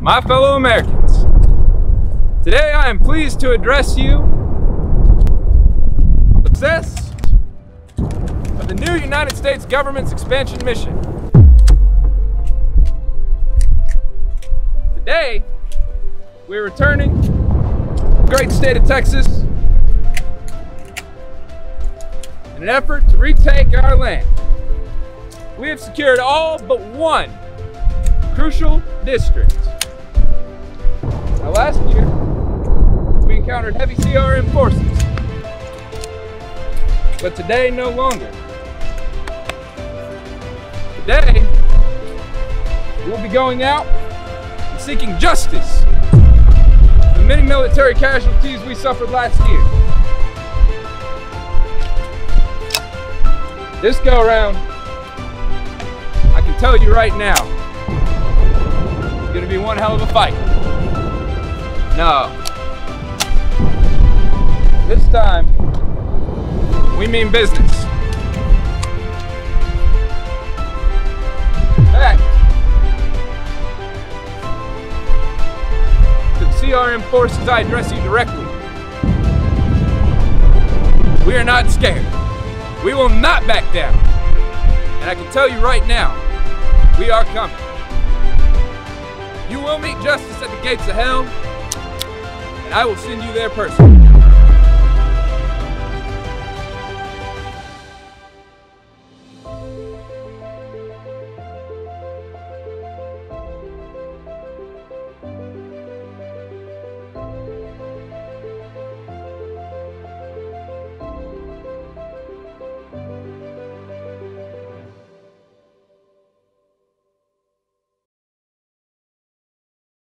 My fellow Americans, today I am pleased to address you on the success of the new United States government's expansion mission. Today, we're returning to the great state of Texas in an effort to retake our land. We have secured all but one crucial district. Now, last year, we encountered heavy CRM forces, but today no longer. Today, we'll be going out and seeking justice for the many military casualties we suffered last year. This go round, I can tell you right now, it's gonna be one hell of a fight. No. This time, we mean business. In fact, to the CRM forces, I address you directly. We are not scared. We will not back down. And I can tell you right now, we are coming. You will meet justice at the gates of hell, and I will send you there personally.